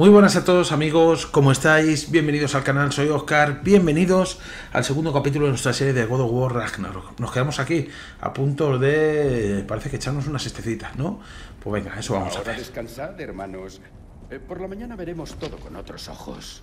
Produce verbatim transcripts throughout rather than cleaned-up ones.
Muy buenas a todos amigos, ¿cómo estáis? Bienvenidos al canal, soy Oscar, bienvenidos al segundo capítulo de nuestra serie de God of War Ragnarok. Nos quedamos aquí, a punto de... parece que echarnos una siestecita, ¿no? Pues venga, eso vamos a hacer. Ahora descansad, hermanos. Eh, por la mañana veremos todo con otros ojos.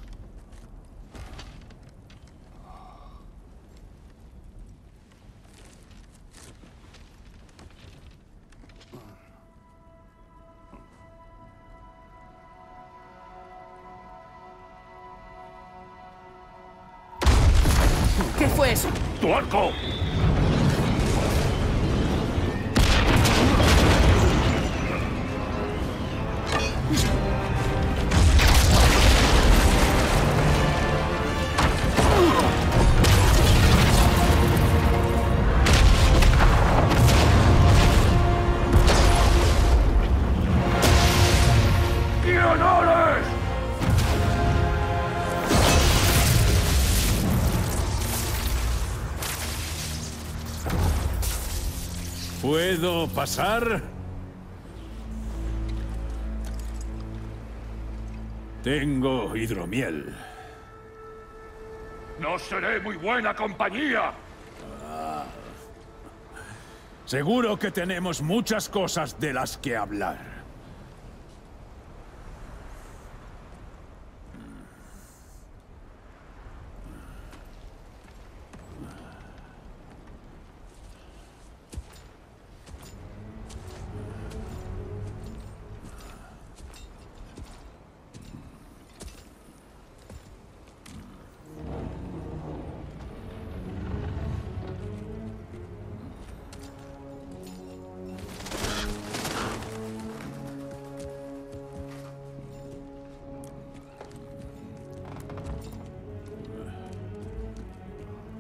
¿Qué fue eso? ¡Tu arco! ¿Puedo pasar? Tengo hidromiel. No seré muy buena compañía. Ah. Seguro que tenemos muchas cosas de las que hablar.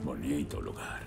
Bonito lugar.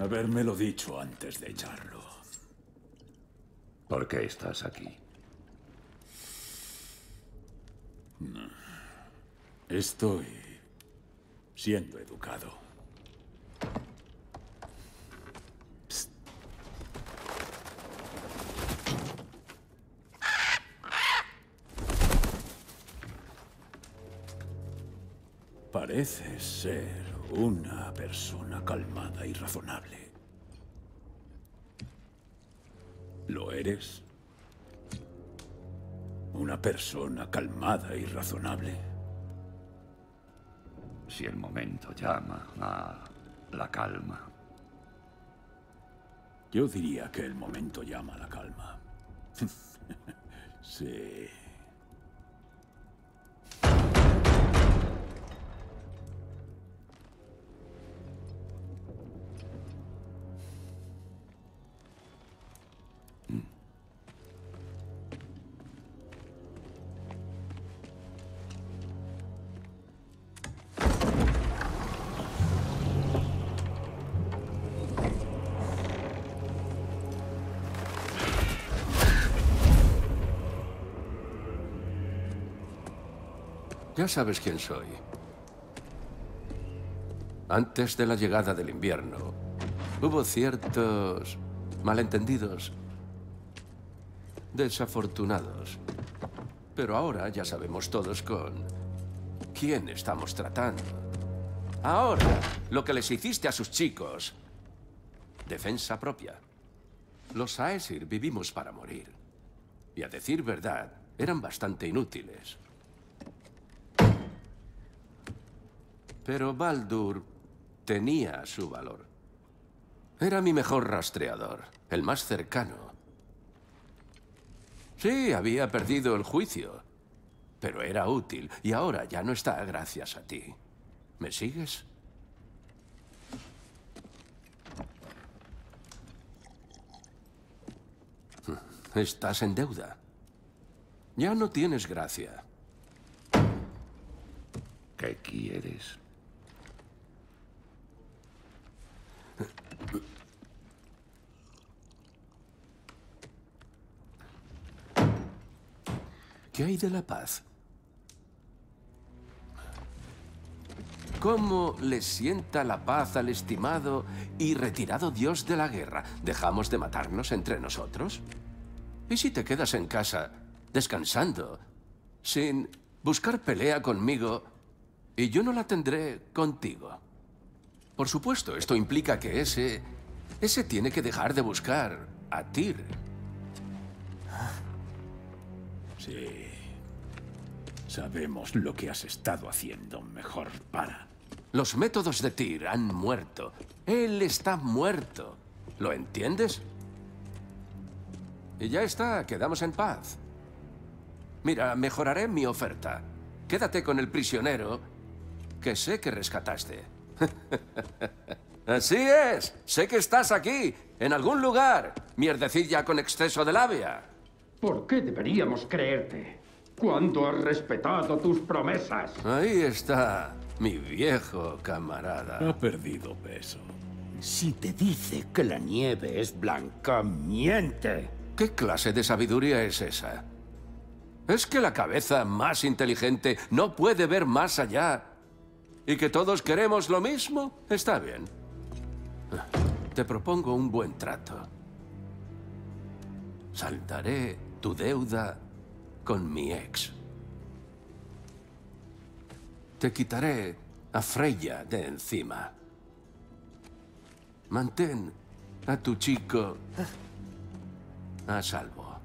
Habérmelo dicho antes de echarlo. ¿Por qué estás aquí? Estoy siendo educado. Psst. Pareces ser una persona calmada y razonable. ¿Lo eres? ¿Una persona calmada y razonable? Si el momento llama a la calma. Yo diría que el momento llama a la calma. Sí. Ya sabes quién soy. Antes de la llegada del invierno, hubo ciertos malentendidos, desafortunados. Pero ahora ya sabemos todos con quién estamos tratando. Ahora, lo que les hiciste a sus chicos. Defensa propia. Los Æsir vivimos para morir. Y a decir verdad, eran bastante inútiles. Pero Baldur tenía su valor. Era mi mejor rastreador, el más cercano. Sí, había perdido el juicio, pero era útil y ahora ya no está gracias a ti. ¿Me sigues? Estás en deuda. Ya no tienes gracia. ¿Qué quieres? ¿Qué hay de la paz? ¿Cómo le sienta la paz al estimado y retirado dios de la guerra? ¿Dejamos de matarnos entre nosotros? ¿Y si te quedas en casa, descansando, sin buscar pelea conmigo, y yo no la tendré contigo? Por supuesto, esto implica que ese... ese tiene que dejar de buscar a Týr. Sí. Sabemos lo que has estado haciendo, mejor para. Los métodos de Týr han muerto. Él está muerto. ¿Lo entiendes? Y ya está, quedamos en paz. Mira, mejoraré mi oferta. Quédate con el prisionero que sé que rescataste. Así es, sé que estás aquí, en algún lugar. Mierdecilla con exceso de labia. ¿Por qué deberíamos creerte? ¿Cuándo has respetado tus promesas? Ahí está, mi viejo camarada. Ha perdido peso. Si te dice que la nieve es blanca, miente. ¿Qué clase de sabiduría es esa? ¿Es que la cabeza más inteligente no puede ver más allá? ¿Y que todos queremos lo mismo? Está bien. Te propongo un buen trato. Saltaré tu deuda con mi ex. Te quitaré a Freya de encima. Mantén a tu chico... a salvo.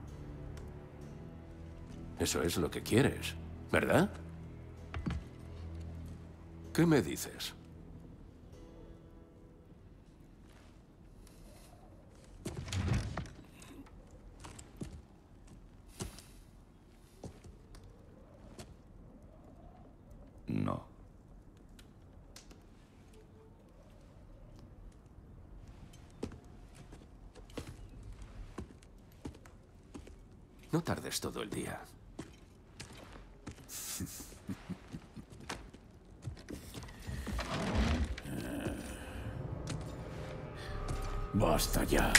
Eso es lo que quieres, ¿verdad? ¿Qué me dices? No. No tardes todo el día. Basta ya.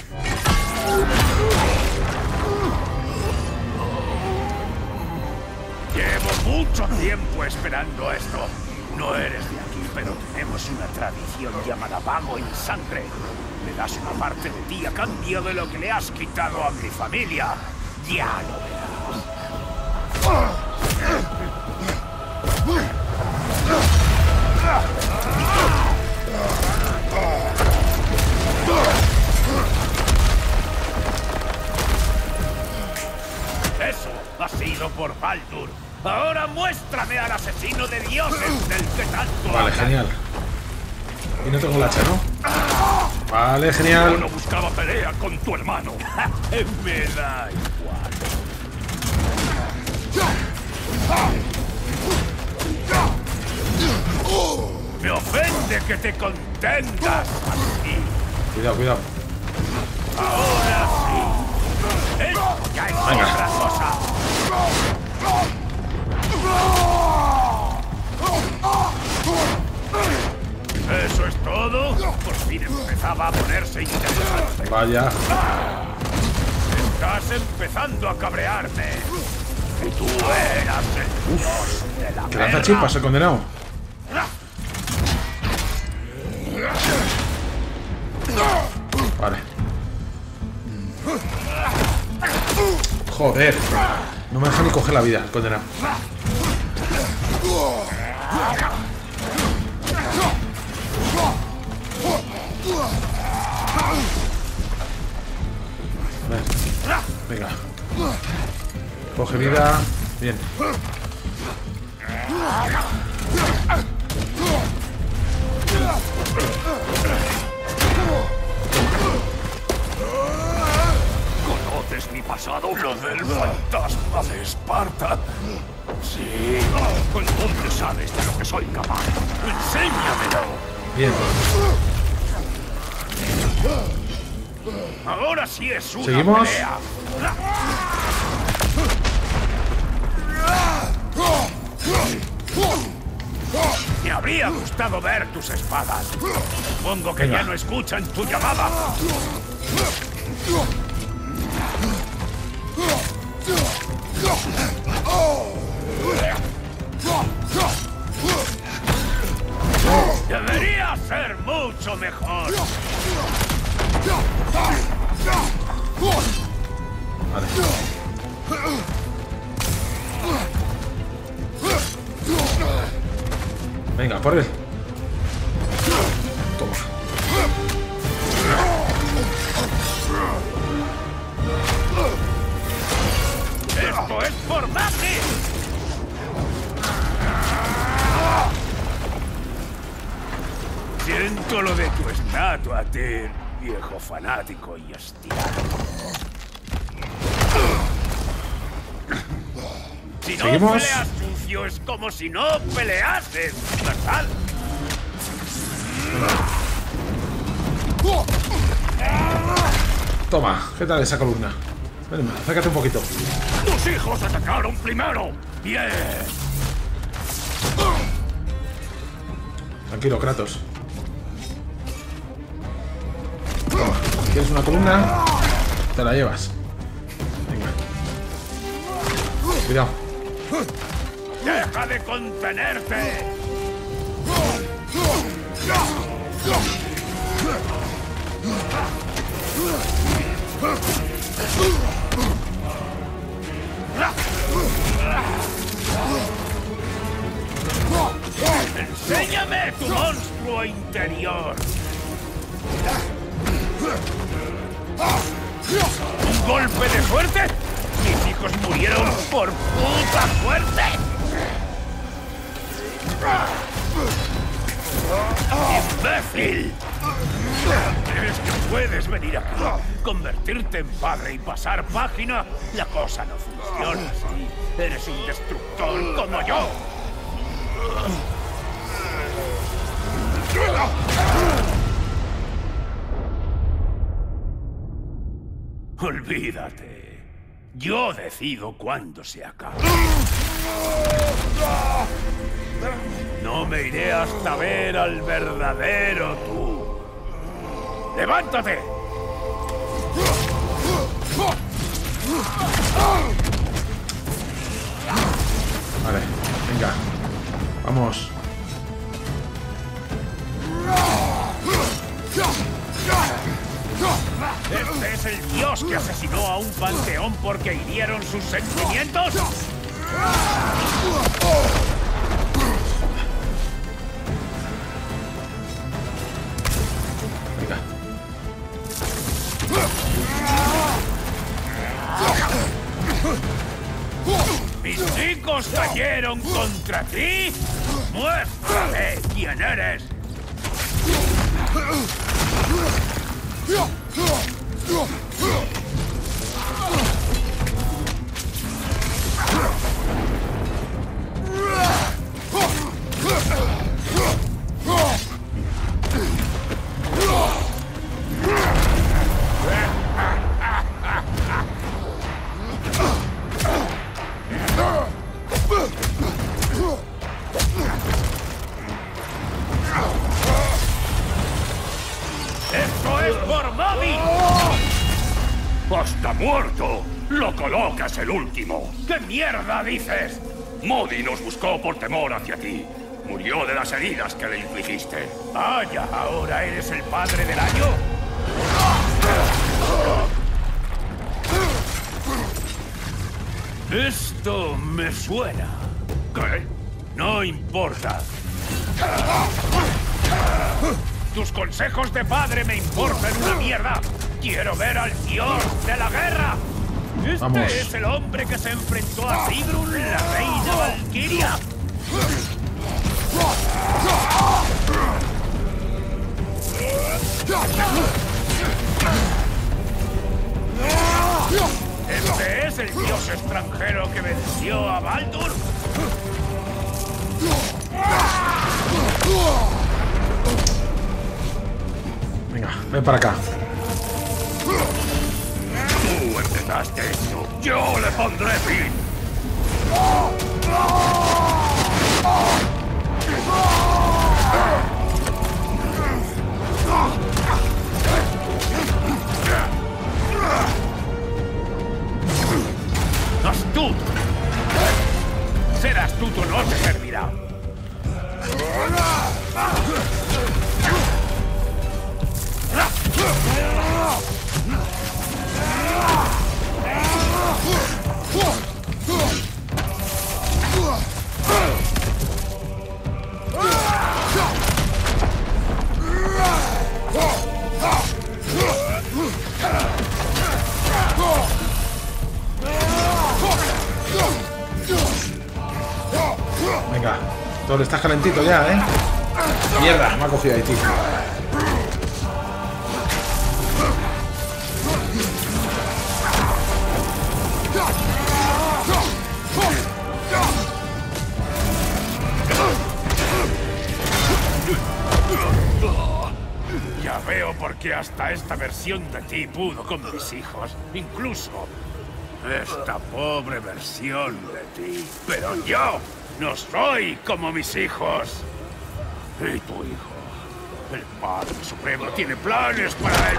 Llevo mucho tiempo esperando esto. No eres de aquí, pero tenemos una tradición llamada pago en sangre. Le das una parte de ti a cambio de lo que le has quitado a mi familia. Ya lo verás. Eso ha sido por Baldur. Ahora muéstrame al asesino de dioses del que tanto. Vale, hablan. Genial. Y no tengo la hacha, ¿no? Vale, genial. Yo no buscaba pelea con tu hermano. Me da igual. Me ofende que te contentas así. Cuidado, cuidado. Ahora sí. Esto ya es otra cosa. ¿Eso es todo? Por fin empezaba a ponerse interesante. Vaya. Estás empezando a cabrearme. Y tú eras el dios de la guerra. Que lanza chimpas el condenado. Vale. Joder. No me deja ni coger la vida el condenado. Venga. Coge vida. Bien. ¿Conoces mi pasado? Lo del fantasma de Esparta. Sí. ¿Dónde sabes de lo que soy capaz? ¡Enséñamelo! Bien. Ahora sí es una ¿Seguimos? Pelea. Me habría gustado ver tus espadas. Supongo que Venga. ya no escuchan tu llamada. Debería ser mucho mejor. Vale. Venga, por él. Toma. Esto es por Mati. Siento lo de tu estatua, Týr, viejo fanático y hostia. Si no ¿Seguimos? peleas sucio, es como si no peleases, ¿verdad? Toma, ¿qué tal esa columna? Ven, acércate un poquito. ¡Tus hijos atacaron primero! ¡Bien! Tranquilo, Kratos. ¿Quieres una columna? Te la llevas. Venga. Cuidado. ¡Deja de contenerte! ¡Enséñame tu monstruo interior! ¿Un golpe de suerte? ¡Mis hijos murieron por puta suerte! ¡Imbécil! ¿Crees que puedes venir aquí, convertirte en padre y pasar página? La cosa no funciona así. Eres un destructor como yo. Olvídate. Yo decido cuándo se acaba. No me iré hasta ver al verdadero tú. ¡Levántate! Vale, venga. Vamos. ¿Este es el dios que asesinó a un panteón porque hirieron sus sentimientos? Venga. Mis chicos cayeron contra ti. Muéstrame quién eres. El último. ¿Qué mierda dices? Modi nos buscó por temor hacia ti. Murió de las heridas que le infligiste. Vaya, ahora eres el padre del año. Esto me suena. ¿Qué? No importa. Tus consejos de padre me importan una mierda. Quiero ver al dios de la guerra. Vamos. Este es el hombre que se enfrentó a Sigrun, la reina Valquiria. Este es el dios extranjero que venció a Baldur. Venga, ven para acá. Tú empezaste esto. Yo le pondré fin. Astuto. Ser astuto no te servirá. Venga, Thor, estás calentito ya, ¿eh? Mierda, me ha cogido ahí, tío. Ya veo por qué hasta esta versión de ti pudo con mis hijos. Incluso esta pobre versión de ti. Pero yo no soy como mis hijos. Y tu hijo, el Padre Supremo, tiene planes para el...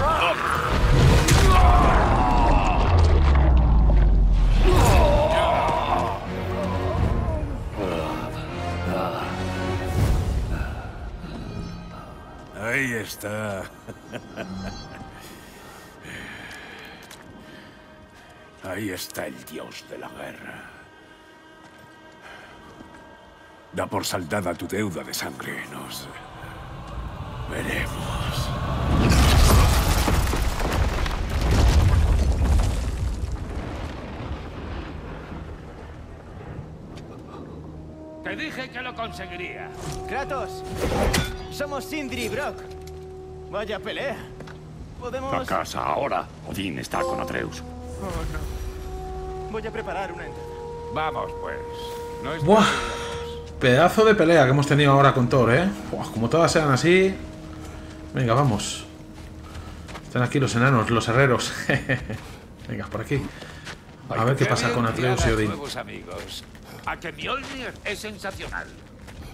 Ahí está. Ahí está el dios de la guerra. Da por saldada tu deuda de sangre. Nos veremos. Te dije que lo conseguiría. Kratos, somos Sindri y Brock. Vaya pelea. Podemos... A casa ahora. Odín está con Atreus. Oh, no. Voy a preparar una entrada. Vamos, pues. No es... Buah. Pedazo de pelea que hemos tenido ahora con Thor, ¿eh? Buah, como todas sean así... Venga, vamos. Están aquí los enanos, los herreros. Venga, por aquí. A ver qué pasa con Atreus y Odín. A que Mjolnir es sensacional.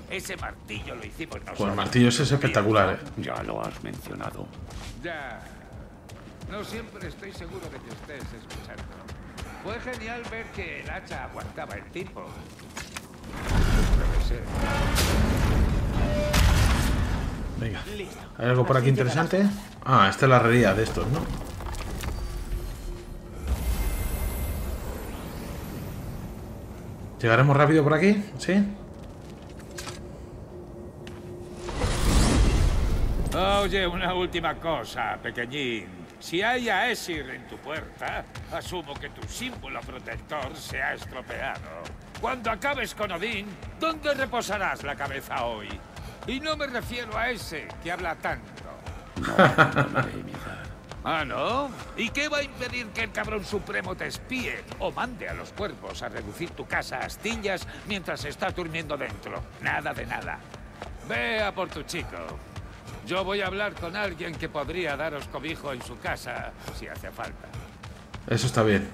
Ese martillo lo hicimos nosotros. Pues el martillo ese es espectacular, ¿eh? Ya lo has mencionado. Ya. No siempre estoy seguro de que estés escuchando. Fue genial ver que el hacha aguantaba el tipo. Venga. ¿Hay algo por aquí interesante? Ah, esta es la herrería de estos, ¿no? ¿Llegaremos rápido por aquí? ¿Sí? Oye, una última cosa, pequeñín. Si hay a Æsir en tu puerta, asumo que tu símbolo protector se ha estropeado. Cuando acabes con Odín, ¿dónde reposarás la cabeza hoy? Y no me refiero a ese que habla tanto. No, no haré mirar. ¿Ah, no? ¿Y qué va a impedir que el cabrón supremo te espíe o mande a los cuervos a reducir tu casa a astillas mientras estás durmiendo dentro? Nada de nada. Vea por tu chico. Yo voy a hablar con alguien que podría daros cobijo en su casa si hace falta. Eso está bien.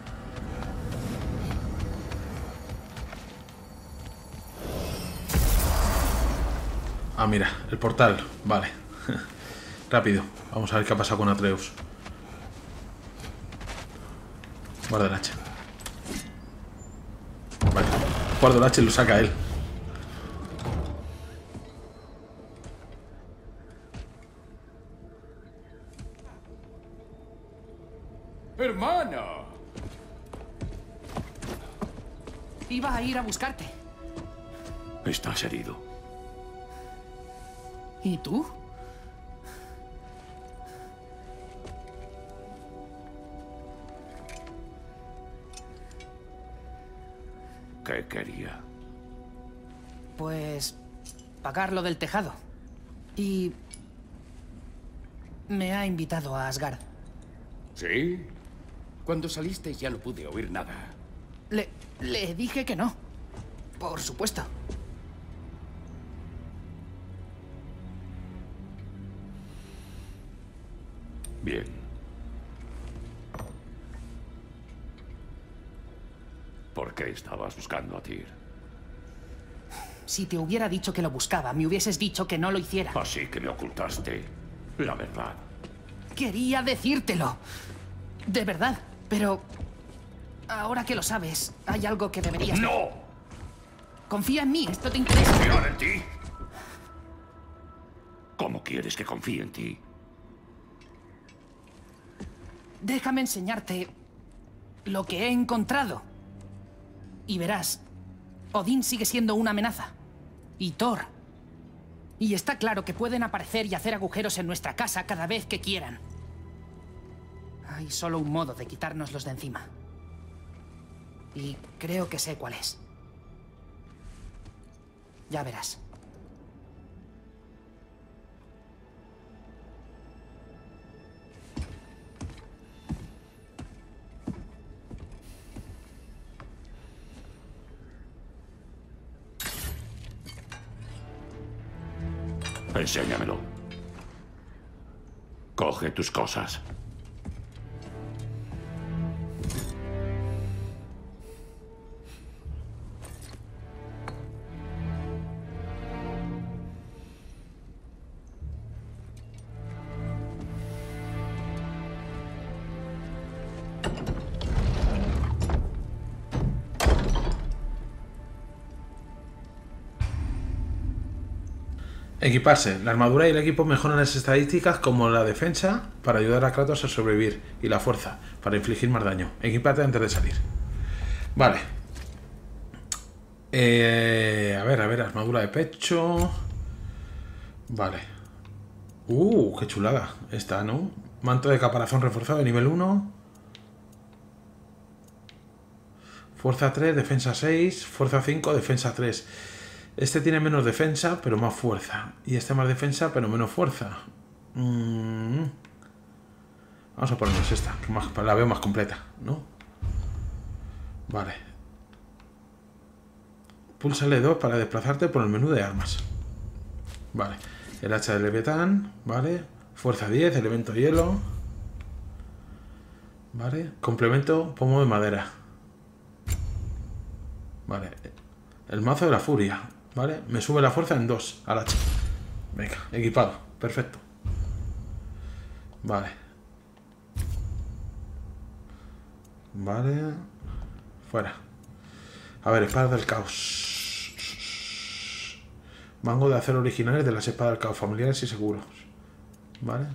Ah, mira, el portal. Vale. Rápido. Vamos a ver qué ha pasado con Atreus. Guarda el hacha. Vale. Guarda el hacha y lo saca él. ¡Hermano! Iba a ir a buscarte. Estás herido. ¿Y tú? pagar lo del tejado. Y... me ha invitado a Asgard. ¿Sí? Cuando saliste ya no pude oír nada. Le... le dije que no. Por supuesto. Bien. ¿Por qué estabas buscando a Týr? Si te hubiera dicho que lo buscaba, me hubieses dicho que no lo hiciera. Así que me ocultaste la verdad. Quería decírtelo. De verdad, pero... ahora que lo sabes, hay algo que deberías... ¡No! Confía en mí, esto te interesa. ¿Confiar en ti? ¿Cómo quieres que confíe en ti? Déjame enseñarte lo que he encontrado. Y verás, Odín sigue siendo una amenaza. Y Thor. Y está claro que pueden aparecer y hacer agujeros en nuestra casa cada vez que quieran. Hay solo un modo de quitárnoslos de encima. Y creo que sé cuál es. Ya verás. Enséñamelo. Coge tus cosas. Equiparse. La armadura y el equipo mejoran las estadísticas como la defensa para ayudar a Kratos a sobrevivir y la fuerza para infligir más daño. Equipate antes de salir. Vale. Eh, a ver, a ver, armadura de pecho. Vale. Uh, qué chulada esta, ¿no? Manto de caparazón reforzado de nivel uno. Fuerza tres, defensa seis, fuerza cinco, defensa tres. Este tiene menos defensa, pero más fuerza. Y este más defensa, pero menos fuerza. Mm. Vamos a ponernos esta, que más, la veo más completa, ¿no? Vale. Pulsa ele dos para desplazarte por el menú de armas. Vale. El hacha de Leviatán, ¿vale? Fuerza diez, elemento hielo. Vale. Complemento, pomo de madera. Vale. El mazo de la furia. ¿Vale? Me sube la fuerza en dos al hacha. Venga, equipado. Perfecto. Vale. Vale. Fuera. A ver, espadas del caos. Mango de acero originales de las espadas del caos, familiares y seguros. Vale.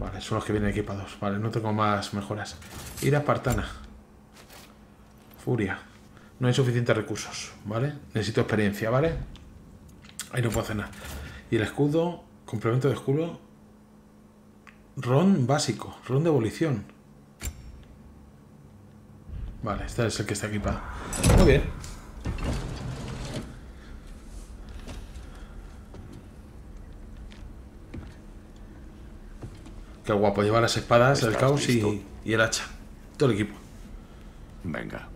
Vale, son los que vienen equipados. Vale, no tengo más mejoras. Ira espartana. Furia. No hay suficientes recursos, ¿vale? Necesito experiencia, ¿vale? Ahí no puedo hacer nada. Y el escudo, complemento de escudo. Ron básico, ron de abolición. Vale, este es el que está equipado. Muy bien. Qué guapo, llevar las espadas, el caos y, y el hacha. Todo el equipo. Venga.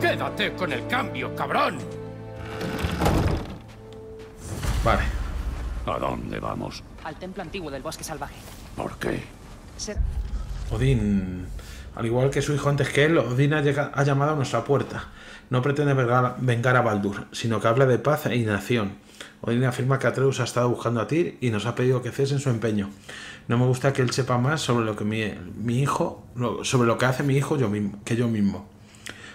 ¡Quédate con el cambio, cabrón! Vale. ¿A dónde vamos? Al templo antiguo del bosque salvaje. ¿Por qué? Se... Odín. Al igual que su hijo antes que él, Odín ha, llegado, ha llamado a nuestra puerta. No pretende vengar, vengar a Baldur, sino que habla de paz y nación. Odín afirma que Atreus ha estado buscando a Tyr y nos ha pedido que cese en su empeño. No me gusta que él sepa más sobre lo que mi, mi hijo, sobre lo que hace mi hijo yo mismo, que yo mismo.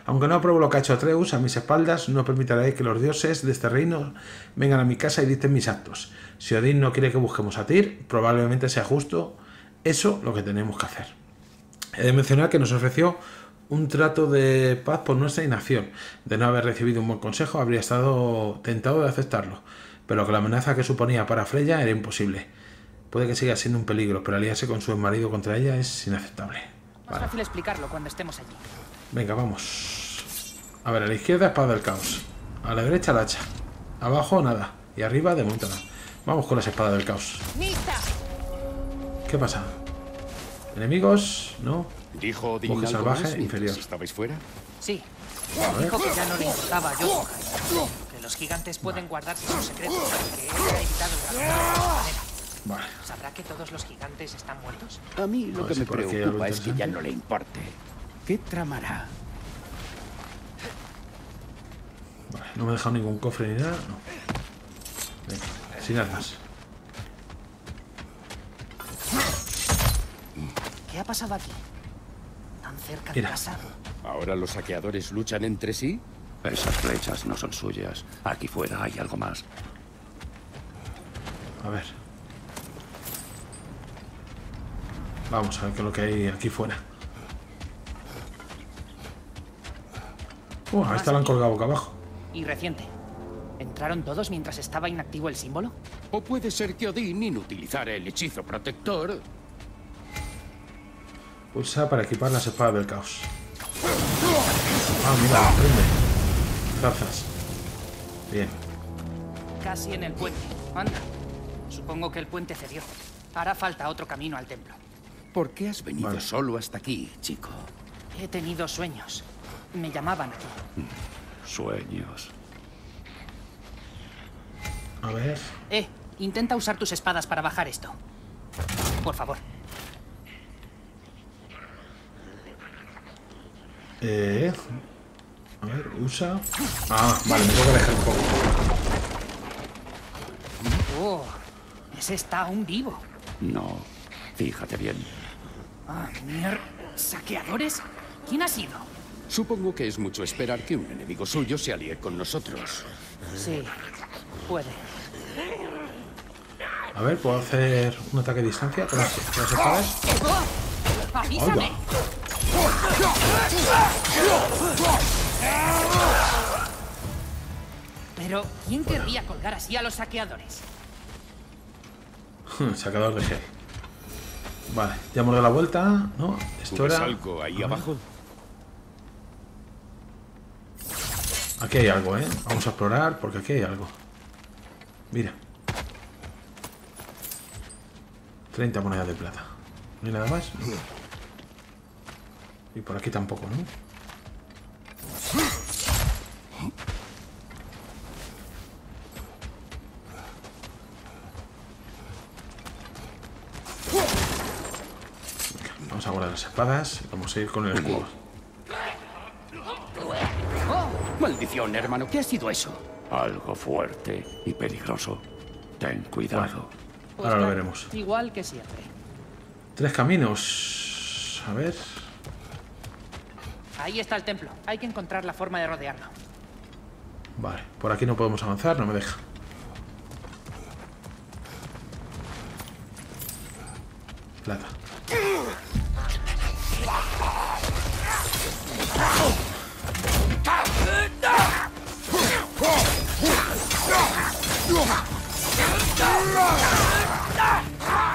Aunque no apruebo lo que ha hecho Atreus, a mis espaldas no permitiré que los dioses de este reino vengan a mi casa y dicten mis actos. Si Odín no quiere que busquemos a Tyr, probablemente sea justo eso lo que tenemos que hacer. He de mencionar que nos ofreció un trato de paz por nuestra inacción. De no haber recibido un buen consejo, habría estado tentado de aceptarlo, pero que la amenaza que suponía para Freya era imposible. Puede que siga siendo un peligro, pero aliarse con su marido contra ella es inaceptable. Más vale. Fácil explicarlo cuando estemos allí. Venga, vamos. A ver, a la izquierda, espada del caos. A la derecha, la hacha. Abajo, nada. Y arriba, de montada. Vamos con las espadas del caos. ¡Lista! ¿Qué pasa? ¿Enemigos? No. Dijo Odín que salvaje inferior. ¿Estabais fuera? Sí. Dijo que ya no le importaba a Jotunheim. Que los gigantes pueden guardar sus secretos. Que él ha evitado el camino. Vale. ¿Sabrá que todos los gigantes están muertos? A mí lo que me preocupa es que ya no le importe. ¿Qué tramará? Vale, no me he dejado ningún cofre ni nada. No. Venga, sin armas. ¿Qué ha pasado aquí? Tan cerca de casa. ¿Ahora los saqueadores luchan entre sí? Esas flechas no son suyas. Aquí fuera hay algo más. A ver. Vamos a ver qué es lo que hay aquí fuera. Uh, a esta la han colgado boca abajo. Y reciente. ¿Entraron todos mientras estaba inactivo el símbolo? O puede ser que Odín inutilizara el hechizo protector. Pulsa para equipar las espadas del caos. Ah, mira, prende. Trazas. Bien. Casi en el puente. Anda. Supongo que el puente cedió. Hará falta otro camino al templo. ¿Por qué has venido vale. solo hasta aquí, chico? He tenido sueños. Me llamaban aquí. Sueños. A ver. Eh, intenta usar tus espadas para bajar esto. Por favor. Eh. A ver, usa. Ah, vale, me tengo que dejar un poco. Oh, ese está aún vivo. No, fíjate bien. Ah, mierda. ¿Saqueadores? ¿Quién ha sido? Supongo que es mucho esperar que un enemigo suyo se alíe con nosotros. Sí, puede. A ver, ¿puedo hacer un ataque a distancia con las espadas? ¡Avísame! Pero, ¿quién bueno. querría colgar así a los saqueadores? Saqueador de gel. Vale, ya hemos dado la vuelta, ¿no? Esto era... algo ahí abajo. Aquí hay algo, ¿eh? Vamos a explorar porque aquí hay algo. Mira. treinta monedas de plata. ¿No hay nada más? Y por aquí tampoco, ¿no? Vamos a guardar las espadas y vamos a ir con el escudo. Oh, maldición, hermano, ¿qué ha sido eso? Algo fuerte y peligroso. Ten cuidado. Vale. Ahora lo veremos. Igual que siempre. Tres caminos. A ver. Ahí está el templo. Hay que encontrar la forma de rodearlo. Vale, por aquí no podemos avanzar, no me deja. Plata.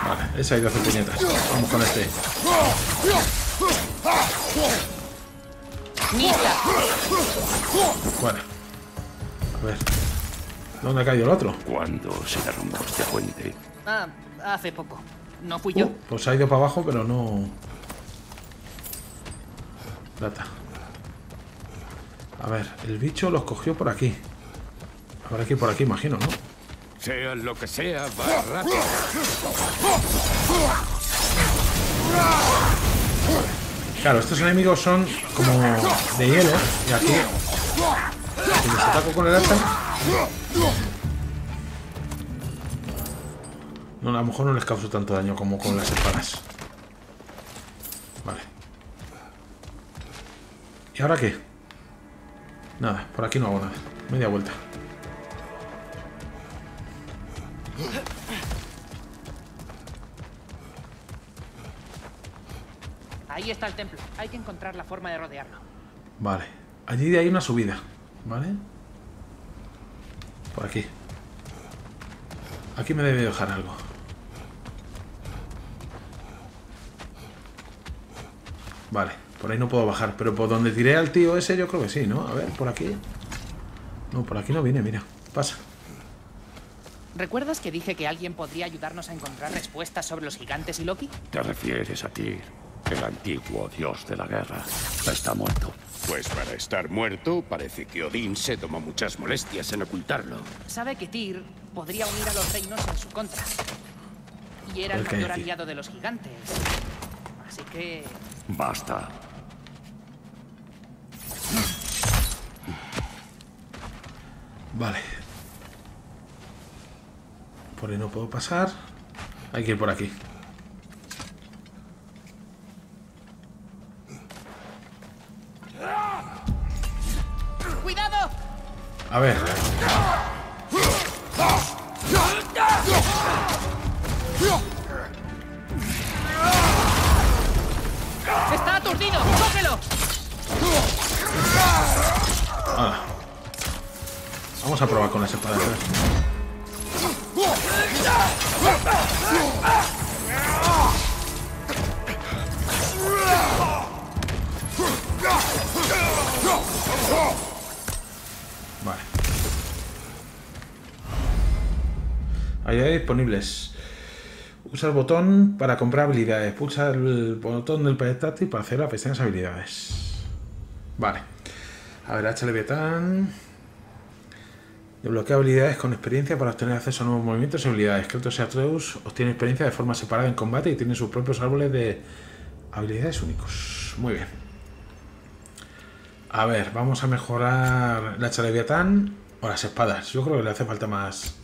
Vale, ese ha ido a hacer puñetas. Vamos con este. Bueno. A ver. ¿Dónde ha caído el otro? ¿Cuándo se derrumbó este puente? Ah, hace poco. No fui yo. Uh, pues ha ido para abajo, pero no... Plata. A ver, el bicho los cogió por aquí. Habrá que ir por aquí, imagino, ¿no? Sea lo que sea, va rápido. Claro, estos enemigos son como de hielo. Y aquí, si los ataco con el hacha... No, a lo mejor no les causo tanto daño como con las espadas. Vale. ¿Y ahora qué? Nada, por aquí no hago nada. Media vuelta. Ahí está el templo. Hay que encontrar la forma de rodearlo. Vale. Allí hay una subida. ¿Vale? Por aquí. Aquí me debe dejar algo. Vale. Por ahí no puedo bajar. Pero por donde tiré al tío ese yo creo que sí, ¿no? A ver, por aquí. No, por aquí no viene, mira. Pasa. ¿Recuerdas que dije que alguien podría ayudarnos a encontrar respuestas sobre los gigantes y Loki? ¿Te refieres a Týr, el antiguo dios de la guerra? Está muerto. Pues para estar muerto, parece que Odín se tomó muchas molestias en ocultarlo. Sabe que Týr podría unir a los reinos en su contra. Y era el mayor aliado de los gigantes. Así que... Basta. Vale. Por ahí no puedo pasar. Hay que ir por aquí. ¡Cuidado! A ver. ¡Está aturdido! ¡Cógelo! Ah. Vamos a probar con las espadas. Vale. Ahí hay disponibles. Usa el botón para comprar habilidades. Pulsa el botón del panel táctil para hacer las pestañas habilidades. Vale. A ver, hacha Leviatán. Desbloquea habilidades con experiencia para obtener acceso a nuevos movimientos y habilidades. Kratos y Atreus obtienen experiencia de forma separada en combate y tienen sus propios árboles de habilidades únicos. Muy bien. A ver, vamos a mejorar la hacha de Leviatán o las espadas. Yo creo que le hace falta más,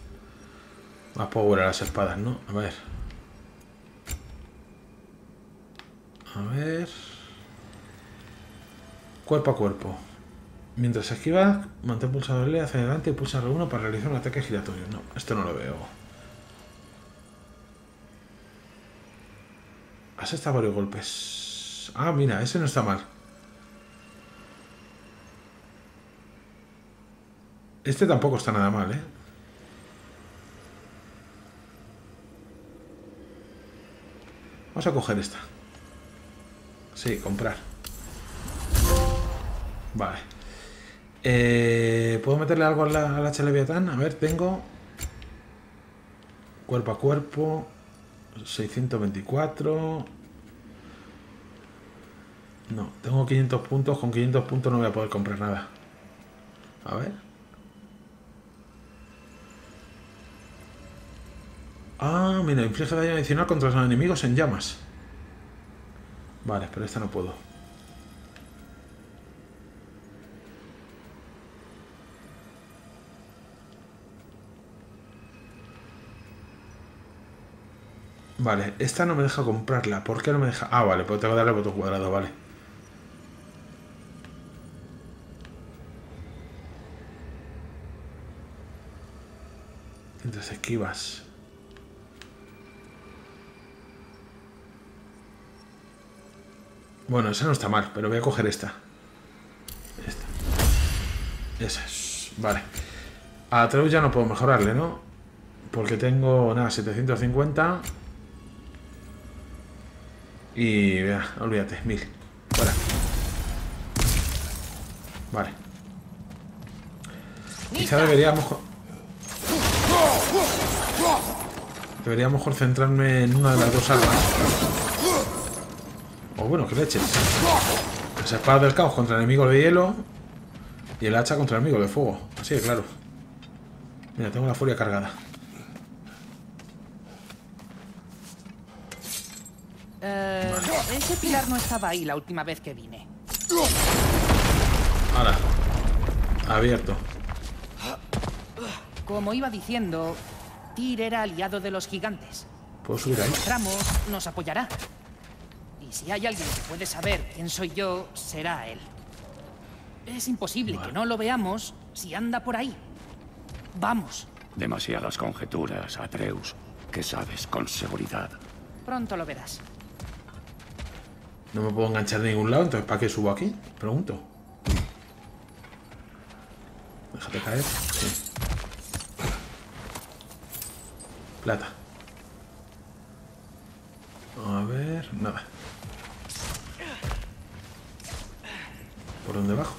más power a las espadas, ¿no? A ver. A ver. Cuerpo a cuerpo. Mientras esquivas, mantén pulsado L hacia adelante y pulsa R uno para realizar un ataque giratorio. No, esto no lo veo. Has estado varios golpes. Ah, mira, ese no está mal. Este tampoco está nada mal, ¿eh? Vamos a coger esta. Sí, comprar. Vale. Eh, ¿Puedo meterle algo a la, a la hacha Leviatán? A ver, tengo... Cuerpo a cuerpo... seiscientos veinticuatro... No, tengo quinientos puntos. Con quinientos puntos no voy a poder comprar nada. A ver... Ah, mira, inflige daño adicional contra los enemigos en llamas. Vale, pero esta no puedo. Vale, esta no me deja comprarla. ¿Por qué no me deja? Ah, vale, pues tengo que darle al botón cuadrado, vale. Mientras esquivas. Bueno, esa no está mal, pero voy a coger esta. Esta. Esa es. Vale. A Atreus ya no puedo mejorarle, ¿no? Porque tengo, nada, setecientos cincuenta... Y vea, olvídate, mil. Fuera. Vale. Quizá deberíamos... Deberíamos mejor centrarme en una de las dos armas. O bueno, que leches. Las espadas del caos contra enemigos de hielo. Y el hacha contra enemigos de fuego. Así de claro. Mira, tengo la furia cargada. Ese pilar no estaba ahí la última vez que vine. Ahora. Abierto. Como iba diciendo, Týr era aliado de los gigantes. ¿Puedo subir ahí? Kratos nos apoyará. Y si hay alguien que puede saber quién soy yo, será él. Es imposible vale. que no lo veamos si anda por ahí. Vamos. Demasiadas conjeturas, Atreus, que sabes con seguridad. Pronto lo verás. No me puedo enganchar de ningún lado, entonces ¿para qué subo aquí? Pregunto. Déjate caer. Sí. Plata. A ver... nada. ¿Por dónde bajo?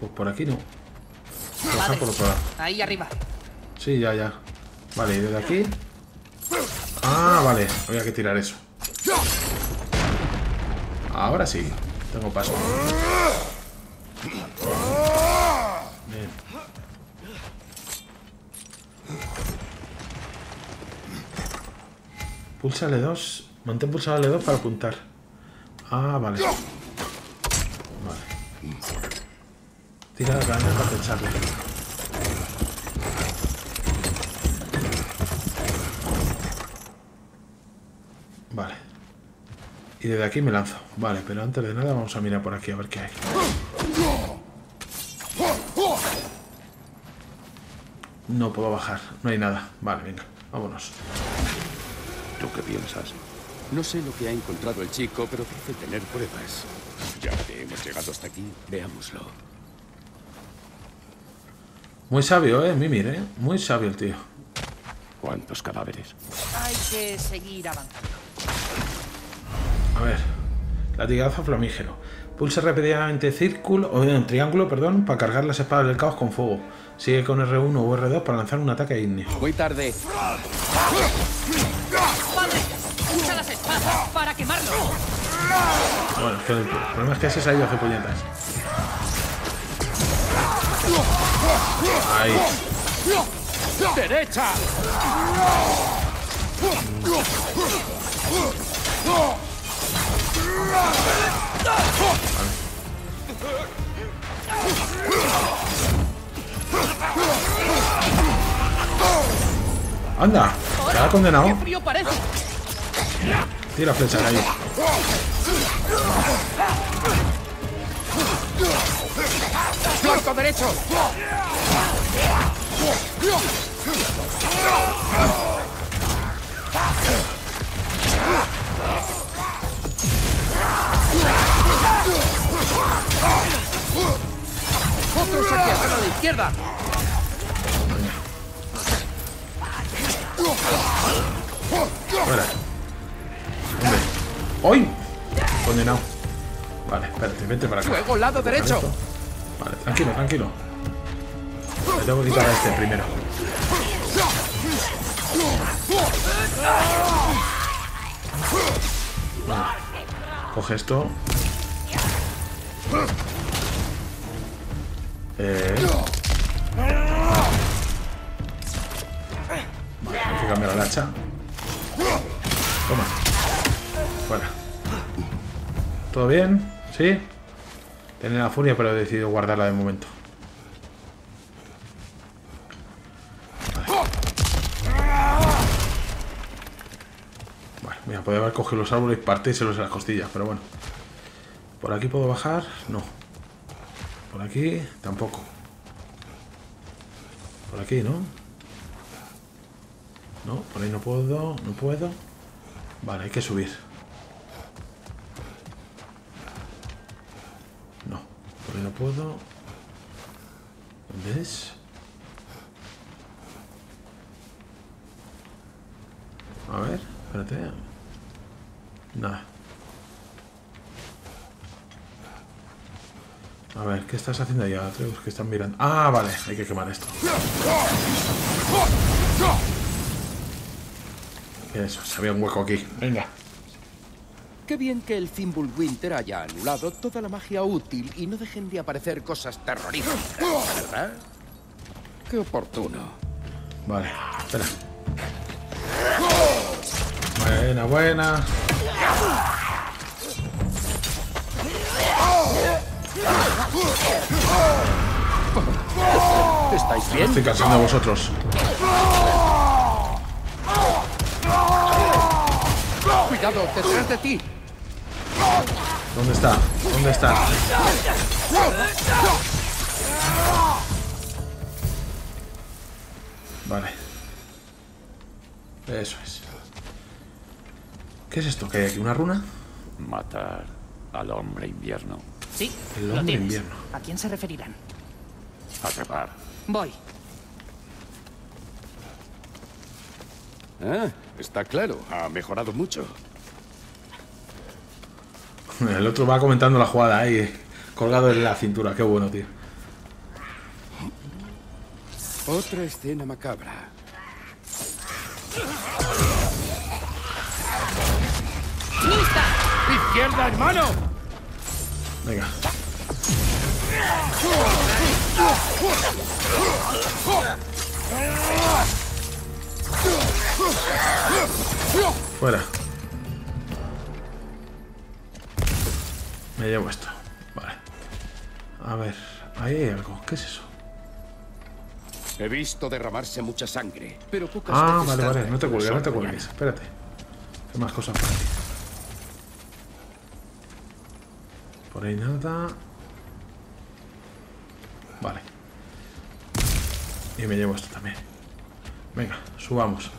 Pues por aquí no. Vale, por otro lado. Ahí arriba. Sí, ya, ya. Vale, y desde aquí. Ah, vale. Había que tirar eso. Ahora sí. Tengo paso. Bien. Pulsa ele dos. Mantén pulsado ele dos para apuntar. Ah, vale. Vale. Tira la cadena para echarle. Vale. Y desde aquí me lanzo. Vale, pero antes de nada vamos a mirar por aquí a ver qué hay. No puedo bajar, no hay nada. Vale, venga, vámonos. ¿Tú qué piensas? No sé lo que ha encontrado el chico, pero parece tener pruebas. Ya que hemos llegado hasta aquí, veámoslo. Muy sabio, eh, Mimir, eh. Muy sabio el tío. ¿Cuántos cadáveres? Hay que seguir avanzando. A ver. Latigazo flamígero. Pulsa repetidamente círculo, o en triángulo, perdón, para cargar las espadas del caos con fuego. Sigue con erre uno o erre dos para lanzar un ataque ígneo. Voy tarde. ¡Padre! ¡Usa las espadas para quemarlo! Bueno, es que el problema es que ese se ha ido a hacer puñetas. Ahí. ¡Derecha! Anda, se ha condenado. Tira flecha ahí. ¡Flanco derecho! ¡Otro saque a mano de izquierda! Fuera. Hombre. ¡Hoy! Condenado. Vale, espérate, vente para acá. ¡Fuego, lado derecho! Vale, tranquilo, tranquilo. Le tengo que quitar a este primero. Vale. Coge esto. Eh. Vale, hay que cambiar la hacha. Toma. Fuera. ¿Todo bien? ¿Sí? Tenía la furia, pero he decidido guardarla de momento. Vale. Bueno, mira, podía haber cogido los árboles, partírselos en las costillas, pero bueno. ¿Por aquí puedo bajar? No. Por aquí tampoco. Por aquí, ¿no? No, por ahí no puedo, no puedo. Vale, hay que subir. No, por ahí no puedo. ¿Dónde es? A ver, espérate. Nada. A ver, ¿qué estás haciendo allá, Atreus? ¿Qué están mirando? Ah, vale, hay que quemar esto. Eso, se había un hueco aquí. Venga. Qué bien que el Fimbulwinter haya anulado toda la magia útil y no dejen de aparecer cosas terroríficas, ¿verdad? Qué oportuno. Vale, espera. Buena, buena. ¿Estáis bien? Me estoy cansando de vosotros. Cuidado, detrás de ti. ¿Dónde está? ¿Dónde está? Vale. Eso es. ¿Qué es esto? ¿Qué hay aquí? ¿Una runa? Matar al hombre invierno. Sí, el hombre lo tienes. Invierno. ¿A quién se referirán? Atrapar. Voy. Ah, está claro. Ha mejorado mucho. El otro va comentando la jugada ahí, eh, colgado en la cintura. Qué bueno, tío. Otra escena macabra. ¡Lista! ¡Izquierda, hermano! Venga. Fuera. Me llevo esto. Vale. A ver, ahí hay algo. ¿Qué es eso? He visto derramarse mucha sangre, pero pocas ah, veces vale, vale. No te cuelgues, no te cuelgues. Espérate. Hay más cosas para ti. Por ahí nada. Vale. Y me llevo esto también. Venga, subamos.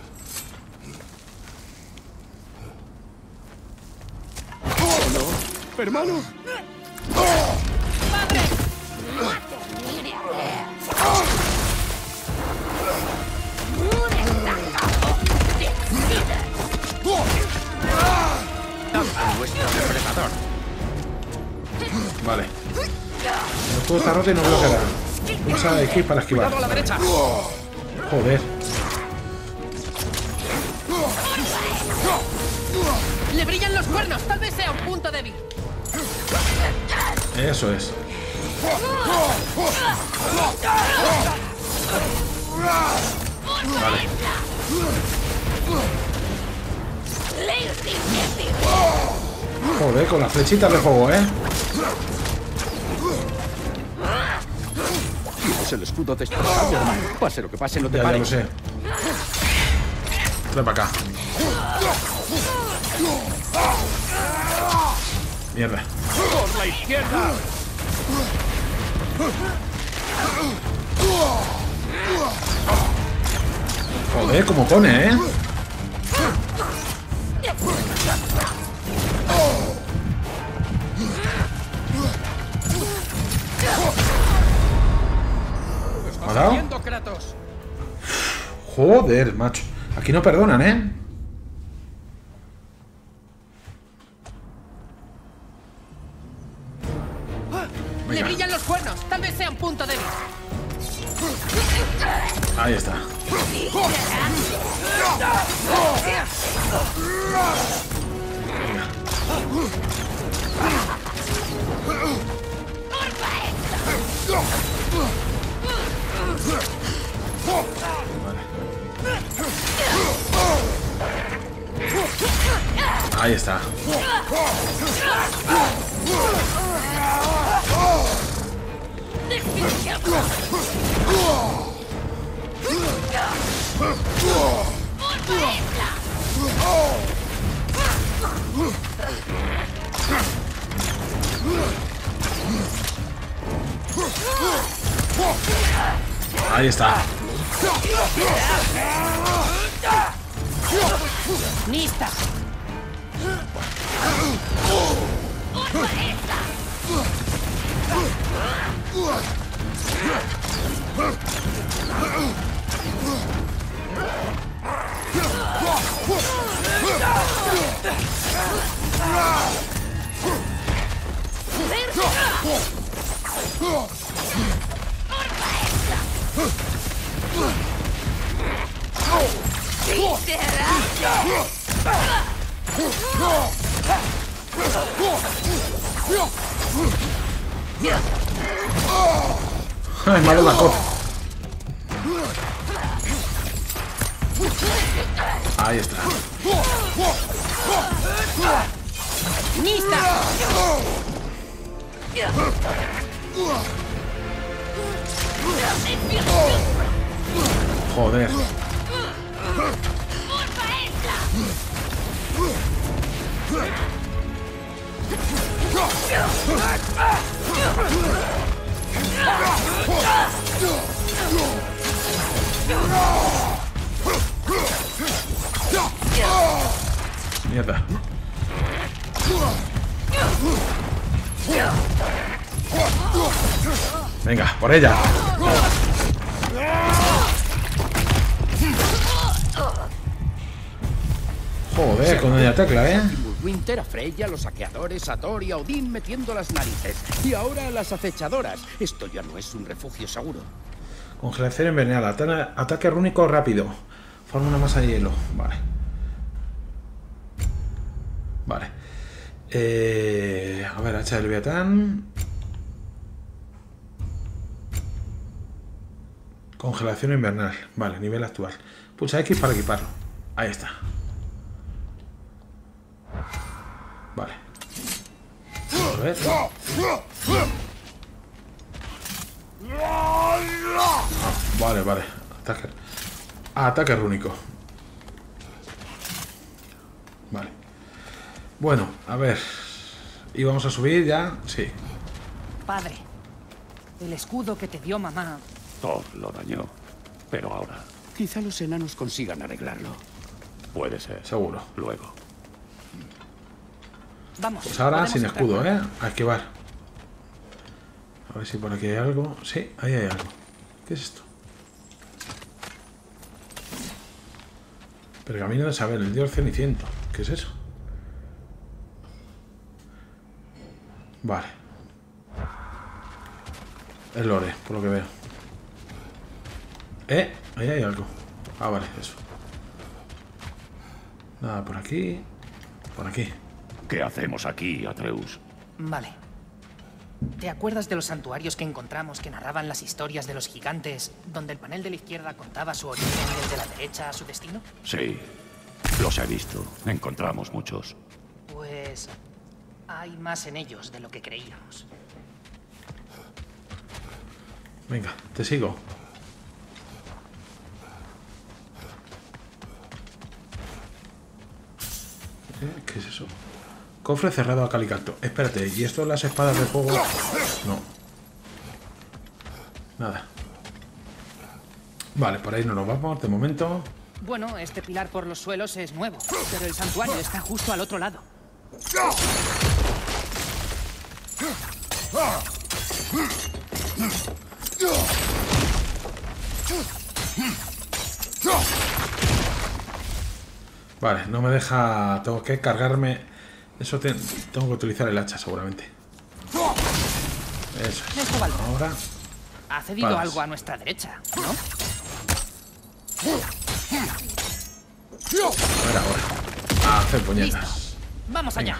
¡Oh, no! ¡Hermano! ¡Oh! ¡Padre! ¡Tapa vuestro depredador! Vale. El escudo está roto y no bloqueará. Vamos a equipar para esquivar. Vale. Joder. Le brillan los cuernos. Tal vez sea un punto débil. Eso es. Vale. Joder, con las flechitas de fuego, ¿eh? Es el escudo de Svartalfheim, hermano. Pase lo que pase, no te pares. Ya lo sé. Trae para acá. Mierda. Por la izquierda. Joder, como pone, ¿eh? Siguiendo, Kratos. Joder, macho. Aquí no perdonan, ¿eh? Venga. Le brillan los cuernos. Tal vez sea un punto débil. Ahí está. Venga. Vale. Ahí está. Ahí está. Lista. Ay, malo la cosa. Ahí está. Joder. No! mierda. Venga, por ella. Joder, con una tecla, ¿eh? Winter, a Freya, a los saqueadores, a Thor y a Odín metiendo las narices. Y ahora a las acechadoras. Esto ya no es un refugio seguro. Congelación envenenada. Ata ataque rúnico rápido. Forma una masa de hielo. Vale. Vale. Eh, a ver, hacha de Leviatán. Congelación invernal. Vale, nivel actual. Pulsa X para equiparlo. Ahí está. Vale. A ver. Vale, vale. Ataque. Ataque rúnico. Vale. Bueno, a ver. ¿Y vamos a subir ya? Sí. Padre, el escudo que te dio mamá. Thor lo dañó. Pero ahora. Quizá los enanos consigan arreglarlo. Puede ser. Seguro. Luego. Vamos, pues ahora sin escudo, entrar, ¿eh? A esquivar. A ver si por aquí hay algo. Sí, ahí hay algo. ¿Qué es esto? Pergamino de Sabel, el dios ceniciento. ¿Qué es eso? Vale. Es lore, por lo que veo. ¿Eh? Ahí hay algo. Ah, vale, eso. Nada, por aquí. Por aquí. ¿Qué hacemos aquí, Atreus? Vale. ¿Te acuerdas de los santuarios que encontramos que narraban las historias de los gigantes, donde el panel de la izquierda contaba su origen y el de la derecha su destino? Sí, los he visto. Encontramos muchos. Pues hay más en ellos de lo que creíamos. Venga, te sigo. ¿Eh? ¿Qué es eso? Cofre cerrado a calicanto. Espérate, ¿y esto las espadas de fuego? No. Nada. Vale, por ahí no nos vamos de momento. Bueno, este pilar por los suelos es nuevo, pero el santuario está justo al otro lado. Vale, no me deja... Tengo que cargarme... Eso te... tengo que utilizar el hacha, seguramente. Eso es. Ahora... Ha cedido palas. Algo a nuestra derecha, ¿no? A ver ahora. A hacer puñetas. Listo. Vamos allá.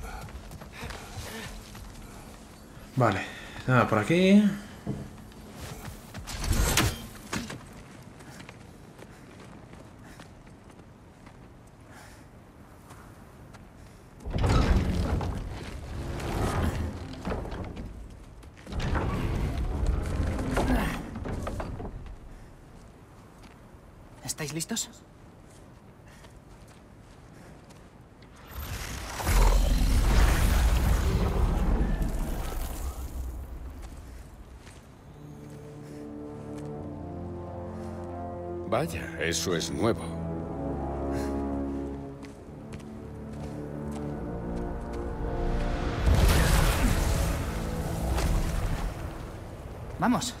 Venga. Vale. Nada, por aquí... ¿Estáis listos? Vaya, eso es nuevo. Vamos.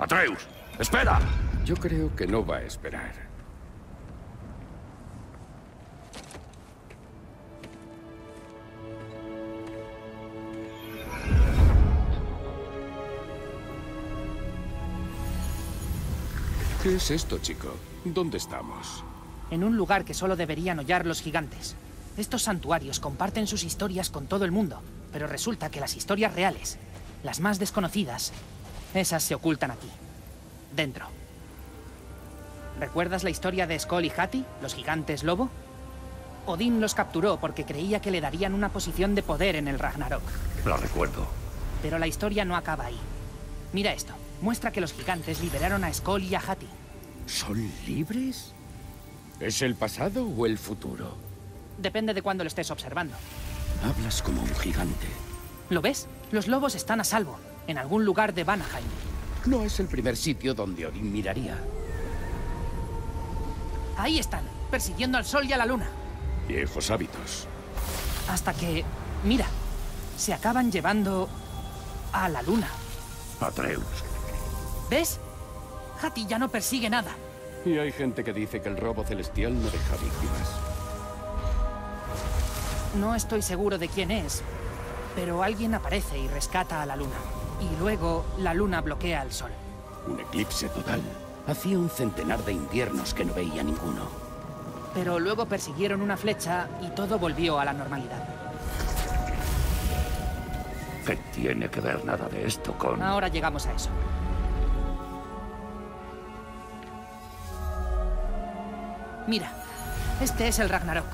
Atreus, espera. Yo creo que no va a esperar. ¿Qué es esto, chico? ¿Dónde estamos? En un lugar que solo deberían hollar los gigantes. Estos santuarios comparten sus historias con todo el mundo, pero resulta que las historias reales, las más desconocidas, esas se ocultan aquí, dentro. ¿Recuerdas la historia de Skoll y Hati, los gigantes lobo? Odín los capturó porque creía que le darían una posición de poder en el Ragnarok. Lo recuerdo. Pero la historia no acaba ahí. Mira esto. Muestra que los gigantes liberaron a Skoll y a Hati. ¿Son libres? ¿Es el pasado o el futuro? Depende de cuándo lo estés observando. Hablas como un gigante. ¿Lo ves? Los lobos están a salvo, en algún lugar de Vanaheim. No es el primer sitio donde Odín miraría. Ahí están. persiguiendo al sol y a la luna. Viejos hábitos. Hasta que, mira, se acaban llevando a la luna. Atreus. ¿Ves? Hati ya no persigue nada. Y hay gente que dice que el robo celestial no deja víctimas. No estoy seguro de quién es, pero alguien aparece y rescata a la luna. Y luego la luna bloquea al sol. Un eclipse total. Hacía un centenar de inviernos que no veía ninguno. Pero luego persiguieron una flecha y todo volvió a la normalidad. ¿Qué tiene que ver nada de esto con...? Ahora llegamos a eso. Mira, este es el Ragnarok.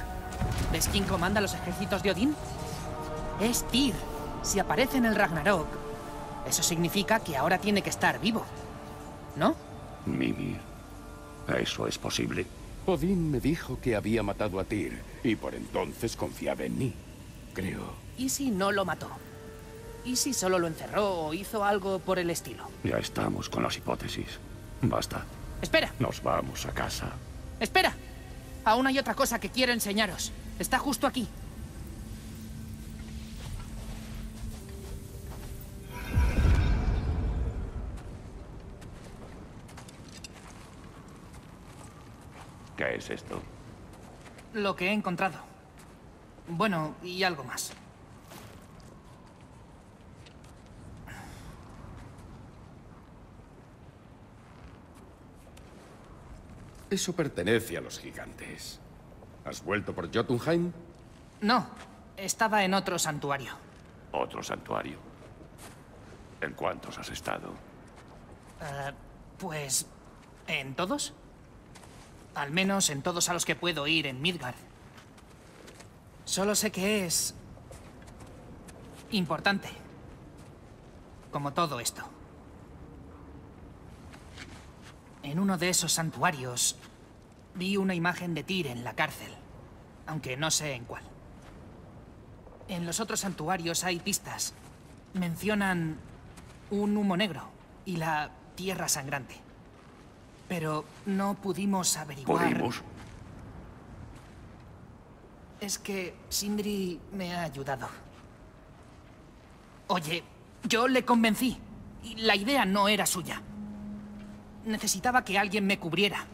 ¿Ves quién comanda los ejércitos de Odín? Es Týr. Si aparece en el Ragnarok, eso significa que ahora tiene que estar vivo, ¿no? Mimir, ¿eso es posible? Odín me dijo que había matado a Týr y por entonces confiaba en mí, creo. ¿Y si no lo mató? ¿Y si solo lo encerró o hizo algo por el estilo? Ya estamos con las hipótesis. Basta. Espera. Nos vamos a casa. ¡Espera! Aún hay otra cosa que quiero enseñaros. Está justo aquí. ¿Qué es esto? Lo que he encontrado. Bueno, y algo más. Eso pertenece a los gigantes. ¿Has vuelto por Jotunheim? No, estaba en otro santuario. ¿Otro santuario? ¿En cuántos has estado? Uh, pues... ¿en todos? Al menos en todos a los que puedo ir en Midgard. Solo sé que es... importante. Como todo esto. En uno de esos santuarios vi una imagen de Tyr en la cárcel, aunque no sé en cuál. En los otros santuarios hay pistas. Mencionan un humo negro y la tierra sangrante. Pero no pudimos averiguar... ¿Pudimos? Es que Sindri me ha ayudado. Oye, yo le convencí. Y la idea no era suya. Necesitaba que alguien me cubriera.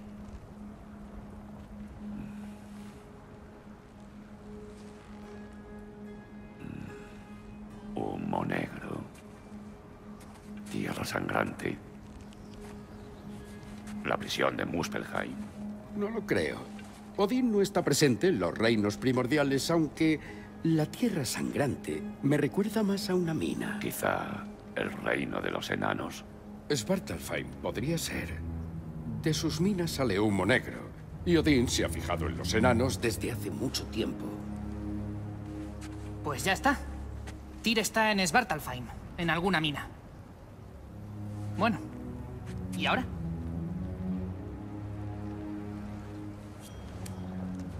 Humo negro. Tierra sangrante. La prisión de Muspelheim. No lo creo. Odín no está presente en los reinos primordiales, aunque la tierra sangrante me recuerda más a una mina. Quizá el reino de los enanos. Svartalfheim podría ser. De sus minas sale humo negro, y Odín se ha fijado en los enanos desde hace mucho tiempo. Pues ya está. Tyr está en Svartalfheim, en alguna mina. Bueno, ¿y ahora?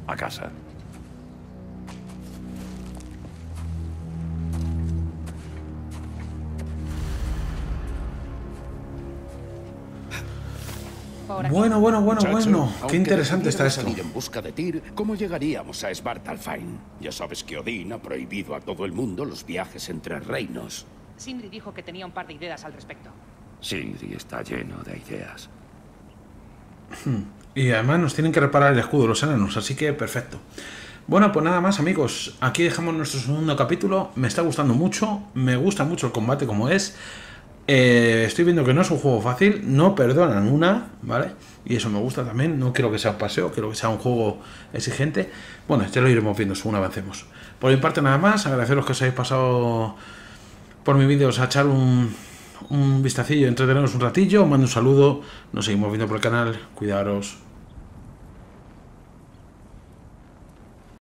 A casa. Bueno, bueno, bueno, bueno. Qué interesante está esto. En busca de Tyr, ¿cómo llegaríamos a Svartalfheim? Ya sabes que Odín ha prohibido a todo el mundo los viajes entre reinos. Sindri dijo que tenía un par de ideas al respecto. Sindri está lleno de ideas. Y además nos tienen que reparar el escudo los enanos, así que perfecto. Bueno, pues nada más, amigos. Aquí dejamos nuestro segundo capítulo. Me está gustando mucho. Me gusta mucho el combate como es. Eh, estoy viendo que no es un juego fácil, no perdonan una, ¿vale? Y eso me gusta también, no quiero que sea un paseo, quiero que sea un juego exigente. Bueno, ya lo iremos viendo según avancemos. Por mi parte nada más, agradeceros que os hayáis pasado por mis vídeos a echar un, un vistacillo, entreteneros un ratillo, os mando un saludo, nos seguimos viendo por el canal, cuidaros.